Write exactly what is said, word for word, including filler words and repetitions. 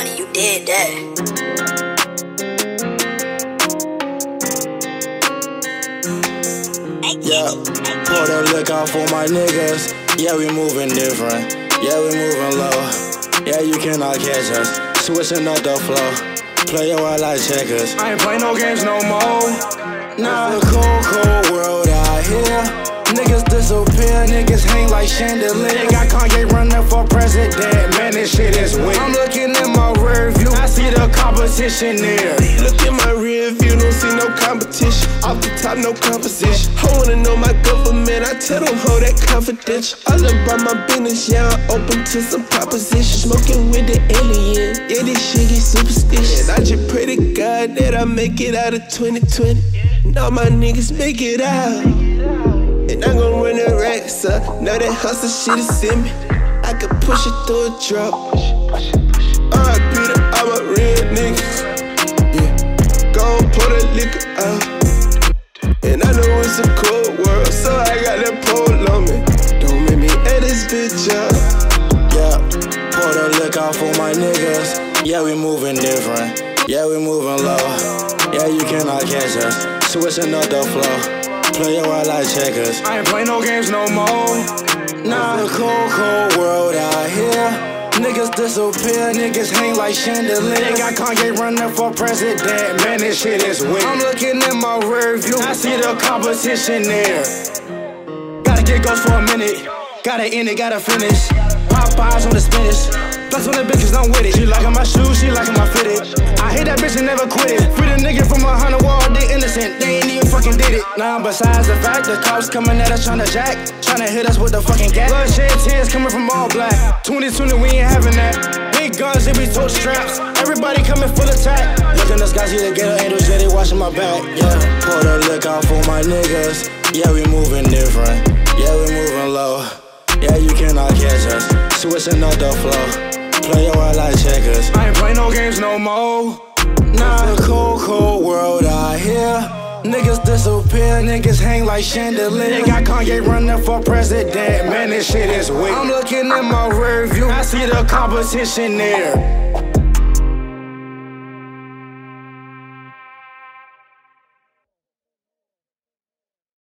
money, you did that. Yeah, put a lick out for my niggas. Yeah, we moving different. Yeah, we moving low. Yeah, you cannot catch us. Switching up the flow. Play your wild like checkers. I ain't play no games no more. Now the cold, cold world out here. Niggas disappear, niggas hang like chandeliers. They got Kanye running for president. Man, this shit is weird. I'm looking in my rear view. I see the competition there. Look in my rear view, don't see no competition. Off the top, no composition. I wanna know my government, I tell them hold that confidential. I done brought my business, yeah, I'm open to some propositions. Smoking with the alien, yeah, this shit get superstitious. And I just pray to God that I make it out of twenty twenty. And all my niggas make it out. And I'm gon' run the racks up, now that hustle shit is in me. I could push it through a drop. R I P to all my real niggas. Yeah, go and pour that liquor out. And I know it's a cold world, so I got that pole on me. Don't make me add this bitch up. Yeah, pour the lick out for my niggas. Yeah, we moving different. Yeah, we moving low. Yeah, you cannot catch us. Switching up the flow. Play your wild like checkers. I ain't play no games no more. Now the cold, cold world out here. Niggas disappear, niggas hang like chandeliers. They got Kanye running for president. Man, this shit is weird. I'm looking in my rear view. I see the competition there. Gotta get ghost for a minute. Gotta end it, gotta finish. Popeyes on the spinach. Plus when the bitches don't with it. She liking my shoes, she liking my fitted. I hate that bitch and never quit it. Free the nigga from a hundred wall, they innocent. They ain't even fucking did it. Nah, besides the fact, the cops coming at us trying to jack. Trying to hit us with the fucking gas. Bloodshed tears coming from all black. twenty twenty, we ain't having that. Big guns, they be tote straps. Everybody coming full attack. Look in the sky, see the ghetto angels, yeah, they watching my back. Yeah, pour the lick out for my niggas. Yeah, we moving different. Yeah, we moving low. Yeah, you cannot catch us. Switching up the flow. Play your wild like checkers. I ain't play no games no more. Now the cold, cold world out here. Niggas disappear, niggas hang like chandeliers. They got Kanye running for president. Man, this shit is weird. I'm looking in my rear view. I see the competition there.